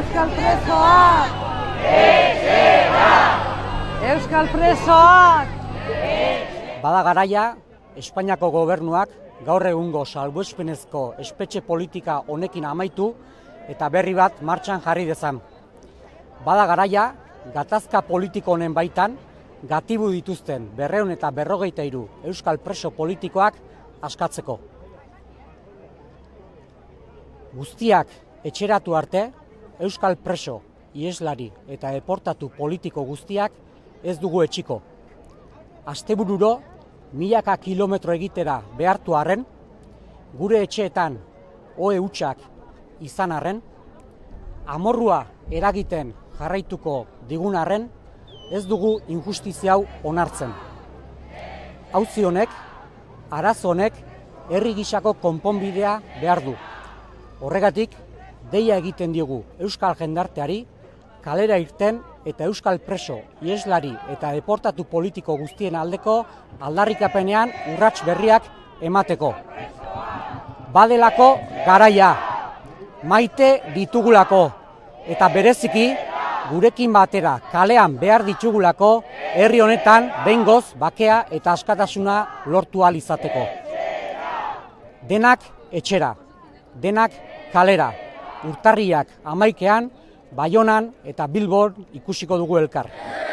Euskal presoak! Etxera! Euskal presoak! Etxera! Bada garaia, Espainiako gobernuak gaur egungo salbuespenezko espetxe politika honekin amaitu eta berri bat martxan jarri dezan. Bada garaia, gatazka politiko honen baitan, gatibu dituzten 253 Euskal preso politikoak askatzeko. Guztiak etxeratu arte, Euskal preso, ieslari eta deportatu politiko guztiak ez dugu etxiko. Astebururo, milaka kilometro egitera behartu arren, gure etxeetan ohe hutsak izan arren, amorrua eragiten jarraituko digun arren, ez dugu injustizia hau onartzen. Auzi honek, arazo honek, herri gisako konponbidea behar du. Horregatik, deia egiten diogu Euskal jendarteari, kalera irten eta Euskal preso, ieslari eta deportatu politiko guztien aldeko aldarrikapenean urrats berriak emateko. Badelako garaia, maite ditugulako, eta bereziki gurekin batera kalean behar ditugulako herri honetan behingoz bakea eta askatasuna lortu ahal izateko. Denak etxera, denak kalera, urtarriak 11an, Baionan eta Bilbon ikusiko dugu elkar.